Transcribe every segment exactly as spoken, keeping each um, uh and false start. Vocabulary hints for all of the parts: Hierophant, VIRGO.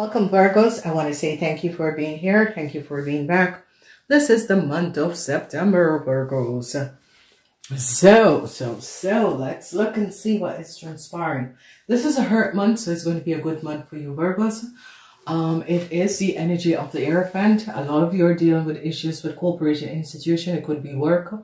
Welcome, Virgos. I want to say thank you for being here. Thank you for being back. This is the month of September, Virgos. So, so, so, let's look and see what is transpiring. This is a hurt month, so it's going to be a good month for you, Virgos. Um, it is the energy of the Aerophant. A lot of you are dealing with issues with corporation, institution. It could be work.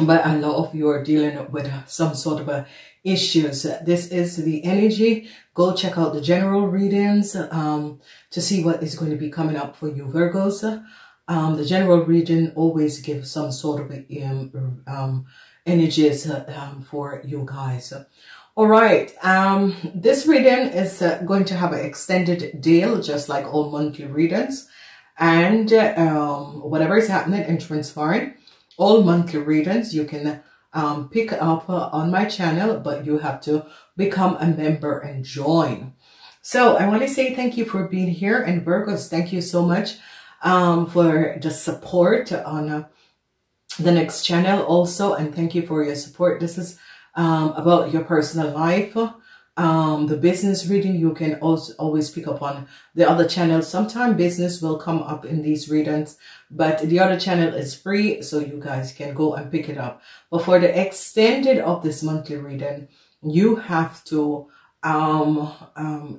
But a lot of you are dealing with some sort of a issues. This is the energy. Go check out the general readings um, to see what is going to be coming up for you, Virgos. Um, the general reading always gives some sort of um, um, energies um, for you guys. All right. Um, this reading is uh, going to have an extended deal, just like all monthly readings. And um, whatever is happening and transpiring, all monthly readings you can um, pick up uh, on my channel, but you have to become a member and join. So I want to say thank you for being here, and Virgos, thank you so much um, for the support on uh, the next channel also, and thank you for your support. This is um, about your personal life. Um, the business reading you can also always pick up on the other channel. Sometimes business will come up in these readings, but the other channel is free, so you guys can go and pick it up. But for the extended of this monthly reading, you have to um, um,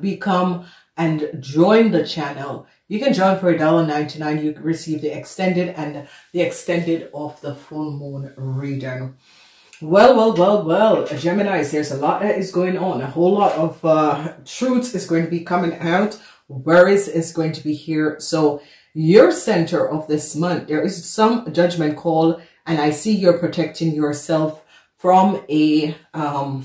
become and join the channel. You can join for a dollar ninety-nine. You receive the extended and the extended of the full moon reading. Well, well, well, well, Geminis, there's a lot that is going on. A whole lot of uh, truth is going to be coming out. Worries is going to be here. So your center of this month, there is some judgment call. And I see you're protecting yourself from a um,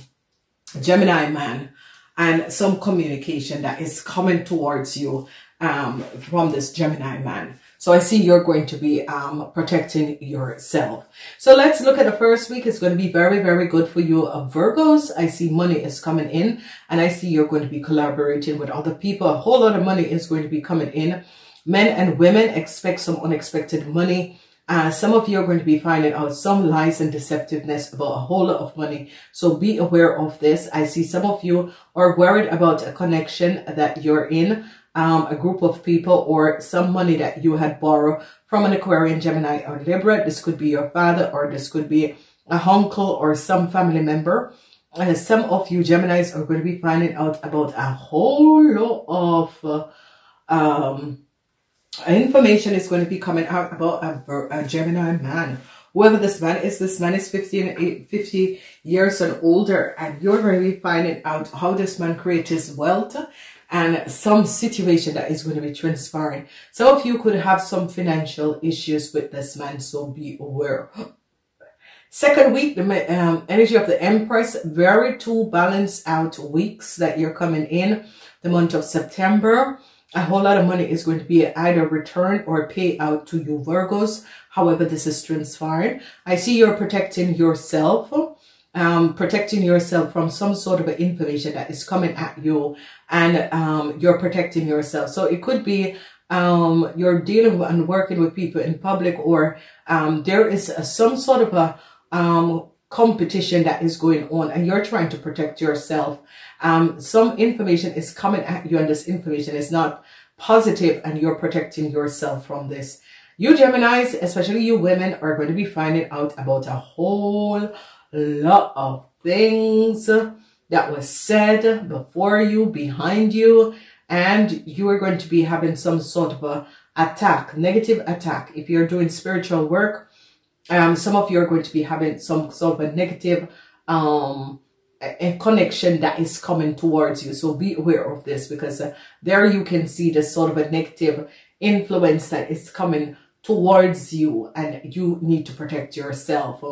Gemini man and some communication that is coming towards you um, from this Gemini man. So I see you're going to be um, protecting yourself. So let's look at the first week. It's going to be very, very good for you, uh, Virgos. I see money is coming in, and I see you're going to be collaborating with other people. A whole lot of money is going to be coming in. Men and women, expect some unexpected money. Uh, some of you are going to be finding out some lies and deceptiveness about a whole lot of money. So be aware of this. I see some of you are worried about a connection that you're in. Um, a group of people, or some money that you had borrowed from an Aquarian, Gemini, or Libra. This could be your father, or this could be a uncle or some family member. And some of you Geminis are going to be finding out about a whole lot of uh, um, information is going to be coming out about a, a Gemini man. Whoever this man is, this man is fifty, and eight, fifty years and older, and you're going to be finding out how this man creates his wealth and some situation that is going to be transpiring. Some of you could have some financial issues with this man, so be aware. Second week, the um, energy of the Empress, very two balanced out weeks that you're coming in, the month of September. A whole lot of money is going to be either returned or paid out to you, Virgos. However this is transpiring, I see you're protecting yourself. Um, protecting yourself from some sort of information that is coming at you, and um, you're protecting yourself. So it could be um, you're dealing with and working with people in public, or um, there is a, some sort of a um, competition that is going on, and you're trying to protect yourself. Um, some information is coming at you, and this information is not positive, and you're protecting yourself from this. You Geminis, especially you women, are going to be finding out about a whole lot of things that was said before you, behind you, and you are going to be having some sort of a attack, negative attack. If you're doing spiritual work, um, some of you are going to be having some sort of a negative um, a, a connection that is coming towards you. So be aware of this, because uh, there you can see the sort of a negative influence that is coming towards you, and you need to protect yourself.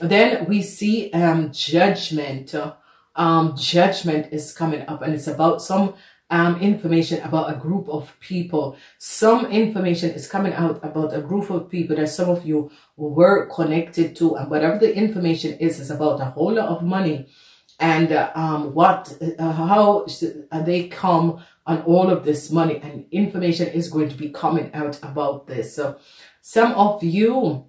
Then we see um, judgment. Um, judgment is coming up, and it's about some um, information about a group of people. Some information is coming out about a group of people that some of you were connected to, and whatever the information is, is about a whole lot of money, and uh, um, what, uh, how they come on all of this money, and information is going to be coming out about this. So some of you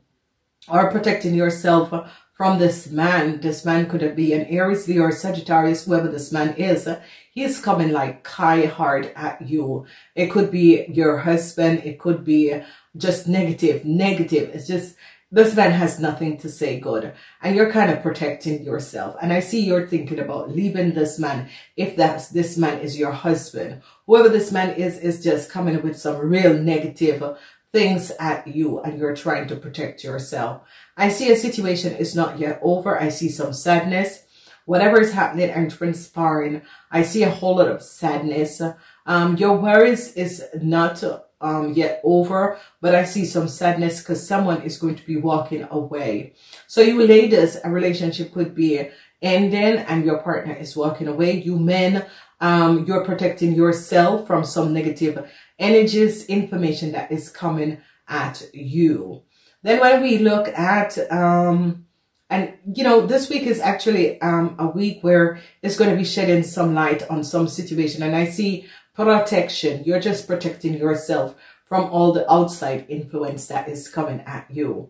are protecting yourself from this man. This man could be an Aries, Leo, or Sagittarius, whoever this man is. He's coming like Kai hard at you. It could be your husband. It could be just negative, negative. It's just, this man has nothing to say good. And you're kind of protecting yourself. And I see you're thinking about leaving this man. If that's, this man is your husband. Whoever this man is, is just coming with some real negative things at you, and you're trying to protect yourself. I see a situation is not yet over. I see some sadness. Whatever is happening and transpiring, I see a whole lot of sadness. Um, your worries is not um, yet over, but I see some sadness because someone is going to be walking away. So you ladies, a relationship could be ending and your partner is walking away. You men, um, you're protecting yourself from some negative energies, information that is coming at you. Then when we look at, um, and you know, this week is actually um, a week where it's going to be shedding some light on some situation. And I see protection. You're just protecting yourself from all the outside influence that is coming at you.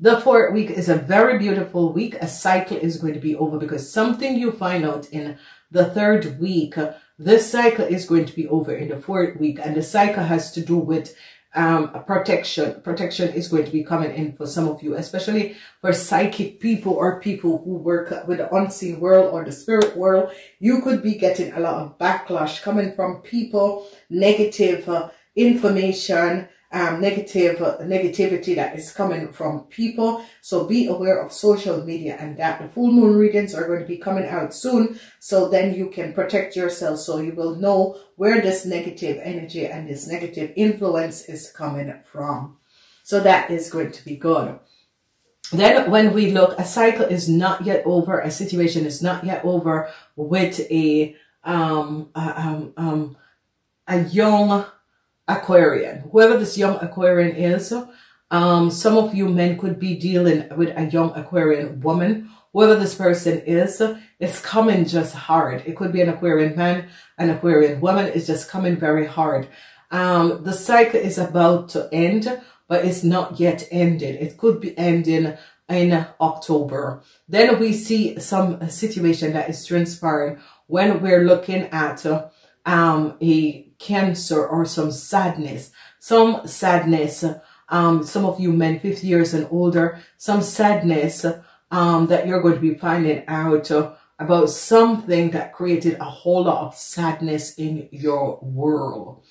The fourth week is a very beautiful week. A cycle is going to be over because something you find out in the third week, this cycle is going to be over in the fourth week. And the cycle has to do with um, protection. Protection is going to be coming in for some of you, especially for psychic people or people who work with the unseen world or the spirit world. You could be getting a lot of backlash coming from people, negative uh, information, um, negative uh, negativity that is coming from people. So be aware of social media and that. The full moon readings are going to be coming out soon. So then you can protect yourself, so you will know where this negative energy and this negative influence is coming from. So that is going to be good. Then when we look, a cycle is not yet over. A situation is not yet over with a, um, uh, um, um, a young Aquarian. Whoever this young Aquarian is, um, some of you men could be dealing with a young Aquarian woman. Whoever this person is, it's coming just hard. It could be an Aquarian man, an Aquarian woman. It's just coming very hard. Um, the cycle is about to end, but it's not yet ended. It could be ending in October. Then we see some situation that is transpiring when we're looking at uh, um, a Cancer or some sadness, some sadness, um, some of you men fifty years and older, some sadness um, that you're going to be finding out uh, about something that created a whole lot of sadness in your world.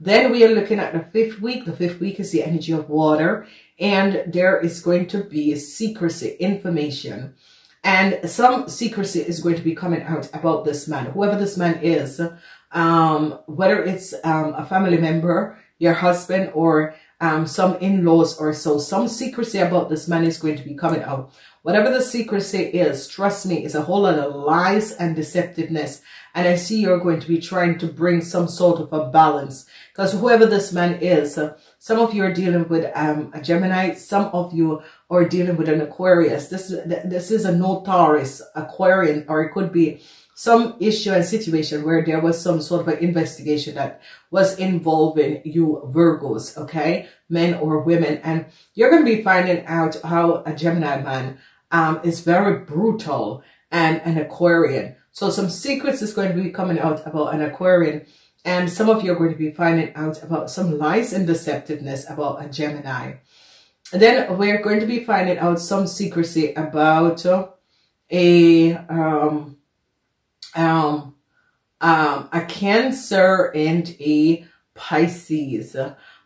Then we are looking at the fifth week. The fifth week is the energy of water, and there is going to be secrecy, information, and some secrecy is going to be coming out about this man, whoever this man is. Um, whether it's um, a family member, your husband, or um, some in-laws or so, some secrecy about this man is going to be coming out. Whatever the secrecy is, trust me, it's a whole lot of lies and deceptiveness. And I see you're going to be trying to bring some sort of a balance. Because whoever this man is, uh, some of you are dealing with um, a Gemini, some of you are dealing with an Aquarius. This, this is a notorious Aquarian, or it could be some issue and situation where there was some sort of an investigation that was involving you Virgos, okay, men or women. And you're going to be finding out how a Gemini man um, is very brutal and an Aquarian. So some secrets is going to be coming out about an Aquarian. And some of you are going to be finding out about some lies and deceptiveness about a Gemini. And then we're going to be finding out some secrecy about uh, a... Um, Um, um, a Cancer and a Pisces.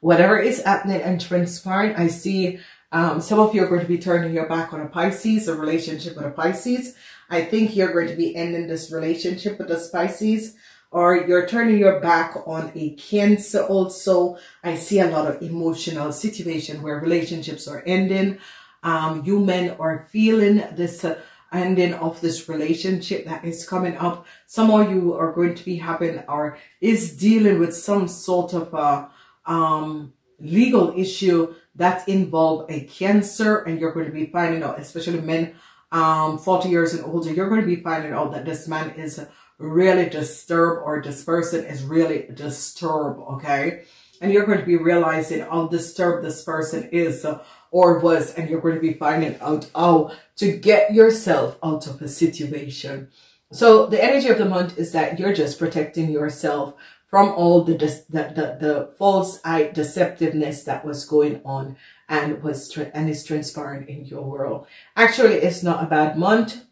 Whatever is happening and transpiring, I see um, some of you are going to be turning your back on a Pisces, a relationship with a Pisces. I think you're going to be ending this relationship with this Pisces, or you're turning your back on a Cancer also. I see a lot of emotional situation where relationships are ending. Um, you men are feeling this uh, ending of this relationship that is coming up. Some of you are going to be having or is dealing with some sort of a um, legal issue that involve a Cancer, and you're going to be finding out, especially men um, forty years and older, you're going to be finding out that this man is really disturbed, or this person is really disturbed, okay? and you're going to be realizing how disturbed this person is or was, and you're going to be finding out how to get yourself out of a situation. So the energy of the month is that you're just protecting yourself from all the, the, the, the false eye deceptiveness that was going on and was and is transpiring in your world. Actually, it's not a bad month.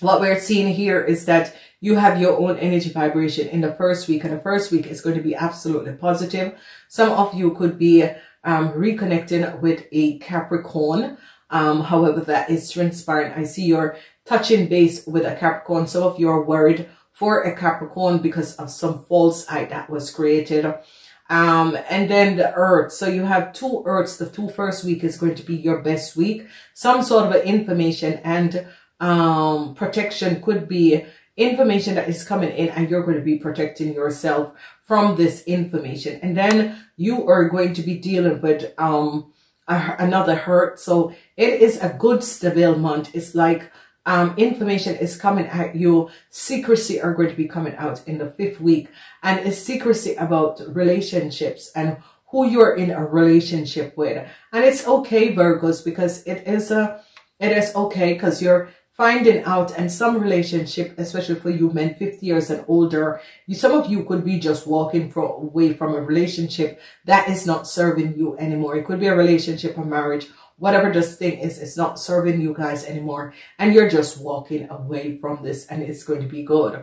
What we're seeing here is that you have your own energy vibration in the first week, and the first week is going to be absolutely positive. Some of you could be um, reconnecting with a Capricorn. Um, however, that is transpiring. I see you're touching base with a Capricorn. Some of you are worried for a Capricorn because of some false eye that was created. Um, and then the Earth. So you have two Earths. The two first week is going to be your best week. Some sort of information and um, protection could be information that is coming in, and you're going to be protecting yourself from this information. And then you are going to be dealing with um, a, another hurt. So it is a good stable month. It's like Um, information is coming at you. Secrecy are going to be coming out in the fifth week, and it's secrecy about relationships and who you're in a relationship with. And it's okay, Virgos, because it is a, it is okay because you're finding out. And some relationship, especially for you men fifty years and older, you, some of you could be just walking for, away from a relationship that is not serving you anymore. It could be a relationship or marriage. Whatever this thing is, it's not serving you guys anymore, and you're just walking away from this, and it's going to be good.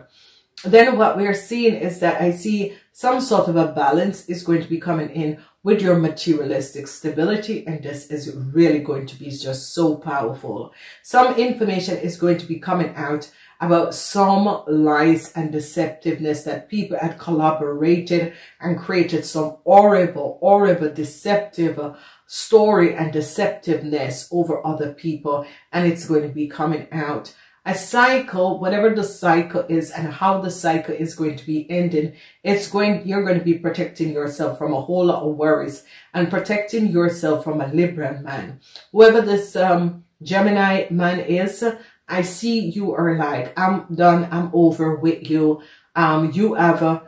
Then what we're seeing is that I see some sort of a balance is going to be coming in with your materialistic stability, and this is really going to be just so powerful. Some information is going to be coming out about some lies and deceptiveness that people had collaborated and created some horrible, horrible, deceptive story and deceptiveness over other people, and it's going to be coming out. A cycle, whatever the cycle is and how the cycle is going to be ending, it's going, you're going to be protecting yourself from a whole lot of worries and protecting yourself from a Libra man. Whoever this um, Gemini man is, I see you are like, I'm done, I'm over with you. Um, you have uh,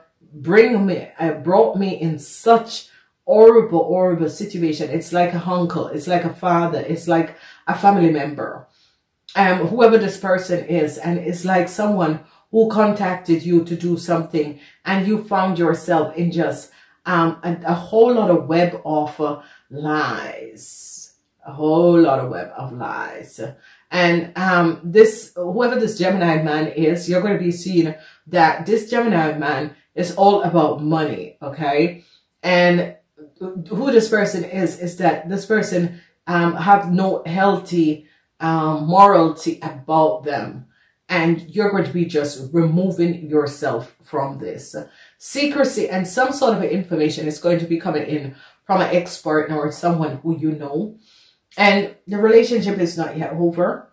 bring me, uh, brought me in such horrible, horrible situation. It's like a uncle, it's like a father, it's like a family member. Um, whoever this person is, and it's like someone who contacted you to do something, and you found yourself in just um, a, a whole lot of web of uh, lies, a whole lot of web of lies. And um, this, whoever this Gemini man is, you're going to be seeing that this Gemini man is all about money, okay? And who this person is, is that this person um, have no healthy um, morality about them. And you're going to be just removing yourself from this. Secrecy and some sort of information is going to be coming in from an ex-partner or someone who you know. And the relationship is not yet over,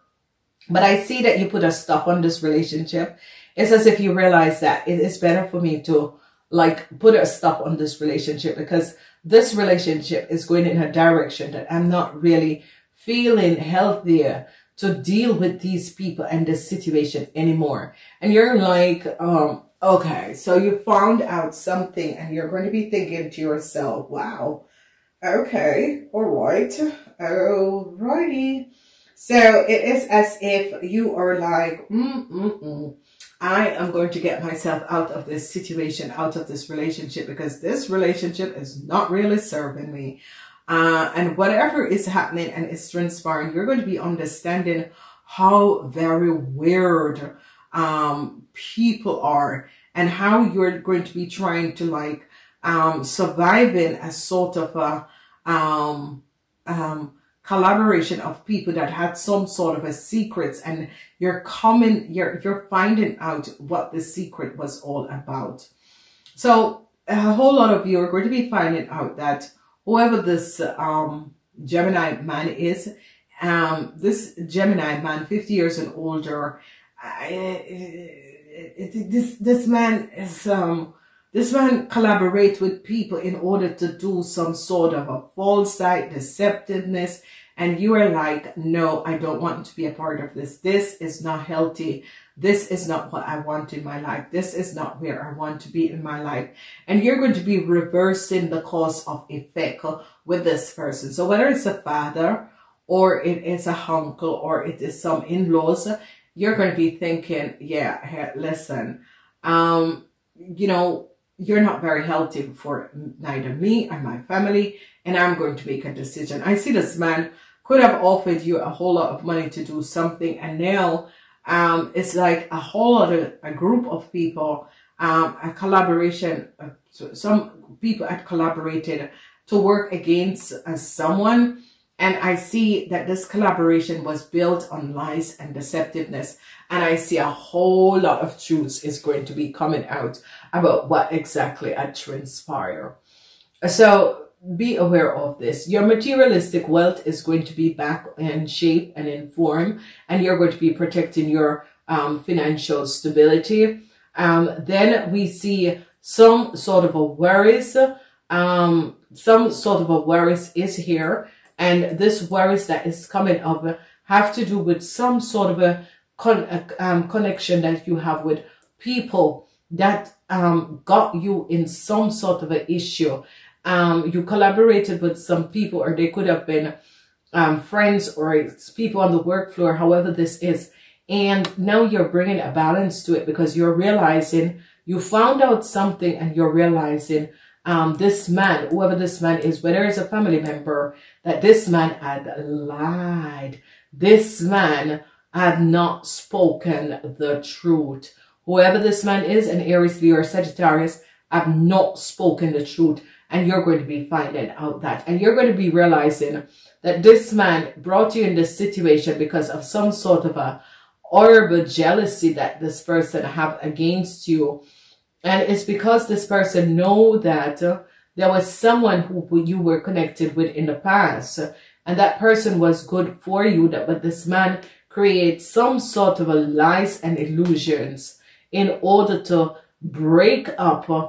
but I see that you put a stop on this relationship. It's as if you realize that it is better for me to like put a stop on this relationship, because this relationship is going in a direction that I'm not really feeling healthier to deal with these people and this situation anymore. And you're like, um, okay, so you found out something, and you're going to be thinking to yourself, wow, okay, all right. Alrighty. So it is as if you are like, mm, mm, mm. I am going to get myself out of this situation, out of this relationship, because this relationship is not really serving me. Uh, and whatever is happening and is transpiring, you're going to be understanding how very weird um, people are, and how you're going to be trying to like um, surviving a sort of a um, Um, collaboration of people that had some sort of a secrets, and you're coming, you're, you're finding out what the secret was all about. So a whole lot of you are going to be finding out that whoever this um, Gemini man is, um, this Gemini man, fifty years and older, I, I, I, this, this man is, um, This man collaborates with people in order to do some sort of a false side, deceptiveness. And you are like, no, I don't want to be a part of this. This is not healthy. This is not what I want in my life. This is not where I want to be in my life. And you're going to be reversing the cause of effect with this person. So whether it's a father or it is a uncle or it is some in-laws, you're going to be thinking, yeah, listen, um, you know, you're not very healthy for neither me and my family, and I'm going to make a decision. I see this man could have offered you a whole lot of money to do something, and now um, it's like a whole other a group of people, um, a collaboration. Uh, so some people had collaborated to work against uh, someone. And I see that this collaboration was built on lies and deceptiveness. And I see a whole lot of truths is going to be coming out about what exactly had transpired. So be aware of this. Your materialistic wealth is going to be back in shape and in form. And you're going to be protecting your um, financial stability. Um, then we see some sort of a worries. Um, some sort of a worries is here. And this worries that is coming up have to do with some sort of a, con a um, connection that you have with people that um, got you in some sort of an issue. Um, you collaborated with some people, or they could have been um, friends or it's people on the work floor, however this is. And now you're bringing a balance to it because you're realizing you found out something and you're realizing Um, this man, whoever this man is, whether it's a family member, that this man had lied. This man had not spoken the truth. Whoever this man is, an Aries, Leo, or Sagittarius, have not spoken the truth. And you're going to be finding out that. And you're going to be realizing that this man brought you in this situation because of some sort of a horrible jealousy that this person have against you. And it's because this person know that uh, there was someone who you were connected with in the past. And that person was good for you. That, but this man creates some sort of a lies and illusions in order to break up uh,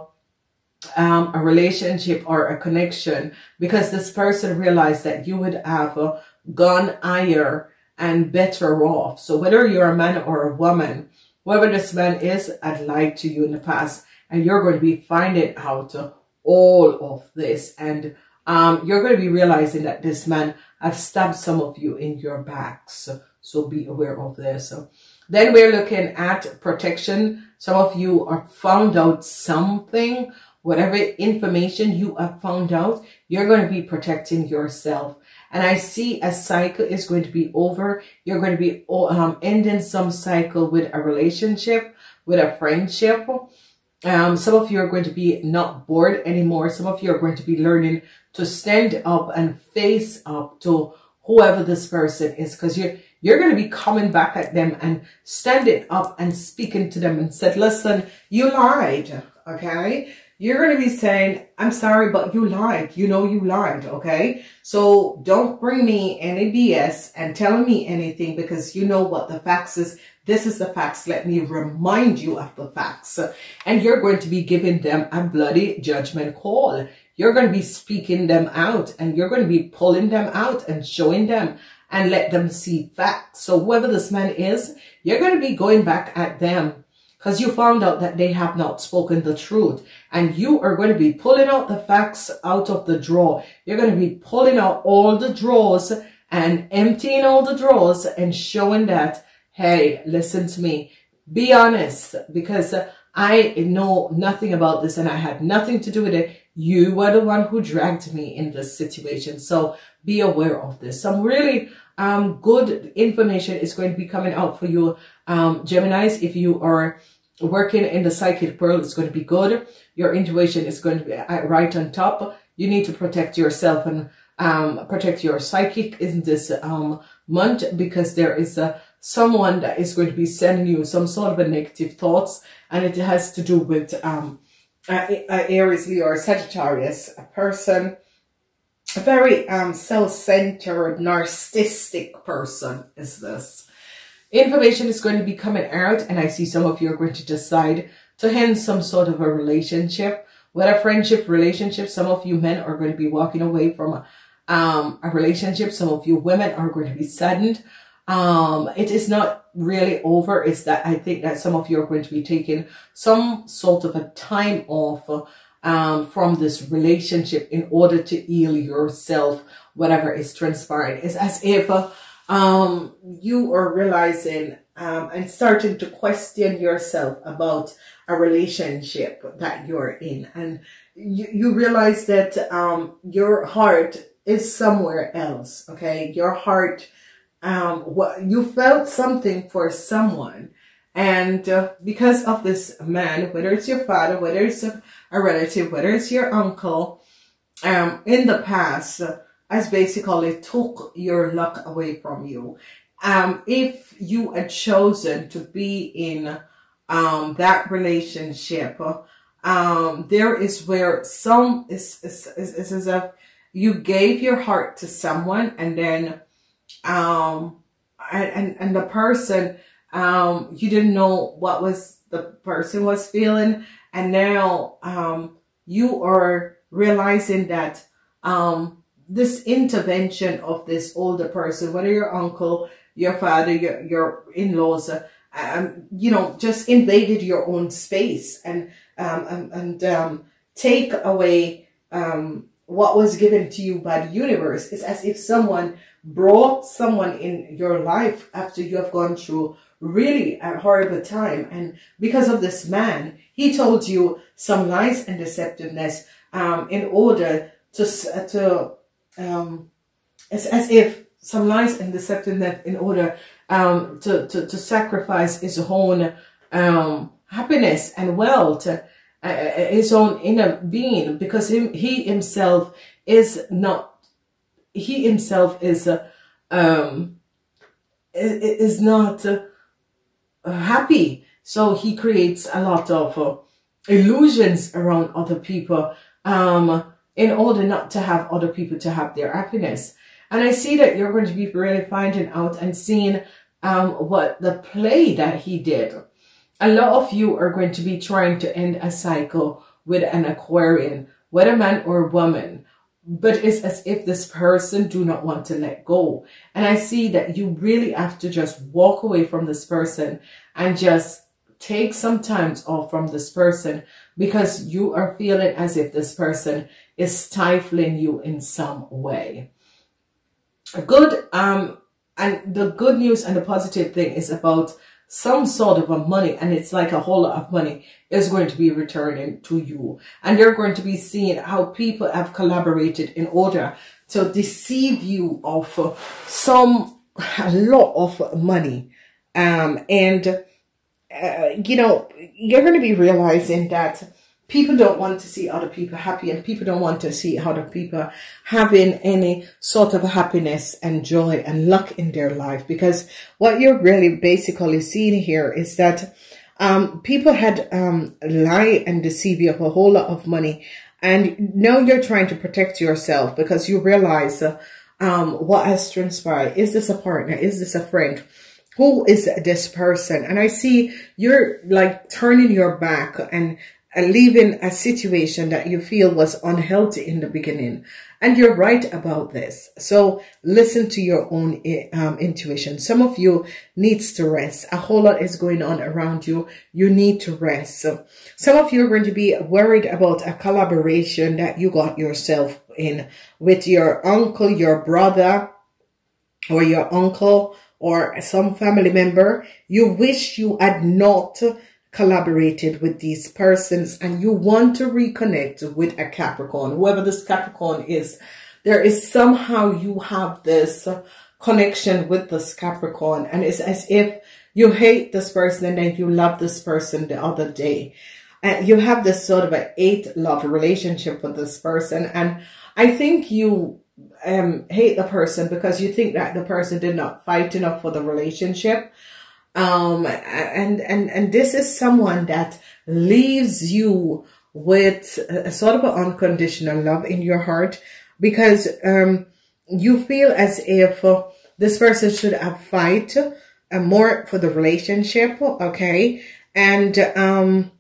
um, a relationship or a connection. Because this person realized that you would have uh, gone higher and better off. So whether you're a man or a woman, whoever this man is, I'd lied to you in the past. And you're going to be finding out all of this. And um, you're going to be realizing that this man has stabbed some of you in your backs. So be aware of this. So then we're looking at protection. Some of you are found out something. Whatever information you have found out, you're going to be protecting yourself. And I see a cycle is going to be over. You're going to be um, ending some cycle with a relationship, with a friendship. Um, some of you are going to be not bored anymore. Some of you are going to be learning to stand up and face up to whoever this person is. Because you're, you're going to be coming back at them and standing up and speaking to them and said, listen, you lied, okay? You're going to be saying, I'm sorry, but you lied. You know you lied, okay? So don't bring me any B S and tell me anything because you know what the facts is. This is the facts. Let me remind you of the facts. And you're going to be giving them a bloody judgment call. You're going to be speaking them out and you're going to be pulling them out and showing them and let them see facts. So whoever this man is, you're going to be going back at them. Because you found out that they have not spoken the truth. And you are going to be pulling out the facts out of the drawer. You're going to be pulling out all the drawers and emptying all the drawers and showing that, hey, listen to me. Be honest because I know nothing about this and I had nothing to do with it. You were the one who dragged me in this situation. So be aware of this. Some really um, good information is going to be coming out for you, um, Geminis. If you are working in the psychic world, it's going to be good. Your intuition is going to be right on top. You need to protect yourself and um, protect your psychic in this um, month because there is a, someone that is going to be sending you some sort of a negative thoughts, and it has to do with um, a, a Aries, Leo, or Sagittarius, a person, a very um, self-centered, narcissistic person is this. Information is going to be coming out, and I see some of you are going to decide to end some sort of a relationship, whether friendship, relationship. Some of you men are going to be walking away from a, um, a relationship. Some of you women are going to be saddened. Um, it is not really over. It's that I think that some of you are going to be taking some sort of a time off um, from this relationship in order to heal yourself, whatever is transpiring. It's as if um, you are realizing um, and starting to question yourself about a relationship that you're in. And you, you realize that um, your heart is somewhere else, okay? Your heart... Um, what, you felt something for someone, and uh, because of this man, whether it's your father, whether it's a, a relative, whether it's your uncle, um, in the past, uh, has basically took your luck away from you. Um, if you had chosen to be in um, that relationship, um, there is where some is is is as if you gave your heart to someone, and then. Um, and, and the person, um, you didn't know what was the person was feeling. And now, um, you are realizing that, um, this intervention of this older person, whether your uncle, your father, your, your in-laws, uh, um, you know, just invaded your own space and, um, and, and um, take away, um, what was given to you by the universe. It's as if someone brought someone in your life after you have gone through really a horrible time. And because of this man, he told you some lies and deceptiveness um, in order to, to um, it's as if some lies and deceptiveness in order um, to, to, to sacrifice his own um, happiness and wealth, uh, his own inner being, because him, he himself is not He himself is, uh, um, is not uh, happy. So he creates a lot of uh, illusions around other people, um, in order not to have other people to have their happiness. And I see that you're going to be really finding out and seeing, um, what the play that he did. A lot of you are going to be trying to end a cycle with an Aquarian, whether man or woman. But it's as if this person do not want to let go. And I see that you really have to just walk away from this person and just take some time off from this person, because you are feeling as if this person is stifling you in some way. Good, um, and the good news and the positive thing is about some sort of a money, and it's like a whole lot of money is going to be returning to you. And you're going to be seeing how people have collaborated in order to deceive you of some, a lot of money. Um, and, uh, you know, you're going to be realizing that people don't want to see other people happy, and people don't want to see other people having any sort of happiness and joy and luck in their life. Because what you're really basically seeing here is that um, people had um, lie and deceive you of a whole lot of money. And now you're trying to protect yourself, because you realize uh, um, what has transpired. Is this a partner? Is this a friend? Who is this person? And I see you're like turning your back and and leaving a situation that you feel was unhealthy in the beginning. And you're right about this. So listen to your own um, intuition. Some of you needs to rest. A whole lot is going on around you. You need to rest. So some of you are going to be worried about a collaboration that you got yourself in with your uncle, your brother, or your uncle, or some family member. You wish you had not collaborated with these persons, and you want to reconnect with a Capricorn. Whoever this Capricorn is, there is somehow you have this connection with this Capricorn, and it's as if you hate this person and then you love this person the other day. And you have this sort of a hate love relationship with this person, and I think you um, hate the person because you think that the person did not fight enough for the relationship. Um, and, and, and this is someone that leaves you with a sort of an unconditional love in your heart, because, um, you feel as if uh, this person should have fight uh, more for the relationship. Okay. And, um,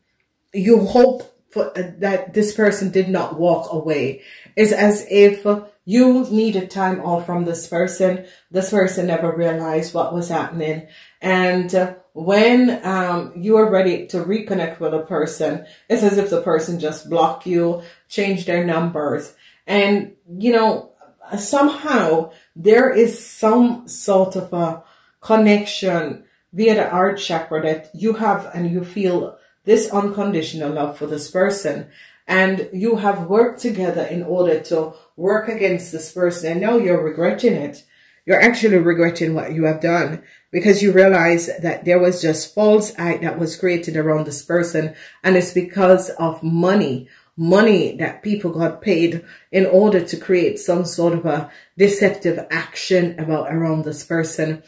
you hope for, uh, that this person did not walk away. It's as if uh, You needed time off from this person. This person never realized what was happening. And when um, you are ready to reconnect with a person, it's as if the person just blocked you, changed their numbers. And, you know, somehow there is some sort of a connection via the heart chakra that you have, and you feel this unconditional love for this person. And you have worked together in order to work against this person. And now you're regretting it. You're actually regretting what you have done, because you realize that there was just false eye that was created around this person. And it's because of money, money that people got paid in order to create some sort of a deceptive action about around this person.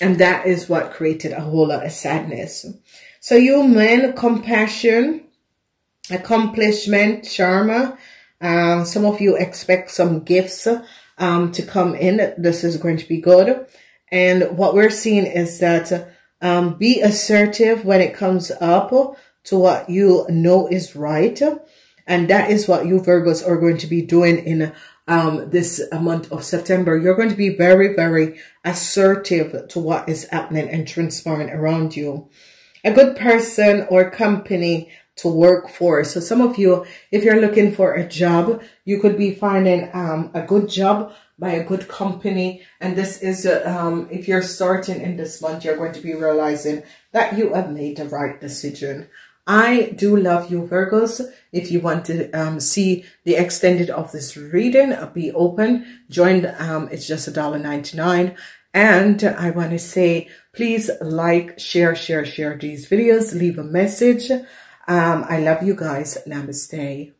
And that is what created a whole lot of sadness. So you men, compassion, accomplishment, charm. Um, some of you expect some gifts um, to come in. This is going to be good. And what we're seeing is that um, be assertive when it comes up to what you know is right. And that is what you Virgos are going to be doing in um, this month of September. You're going to be very, very assertive to what is happening and transpiring around you. A good person or company to work for. So some of you, if you're looking for a job, you could be finding um, a good job by a good company. And this is, uh, um, if you're starting in this month, you're going to be realizing that you have made the right decision. I do love you, Virgos. If you want to um, see the extended of this reading, be open. Join, um, it's just a dollar ninety-nine. And I want to say, please like, share, share, share these videos. Leave a message. Um, I love you guys. Namaste.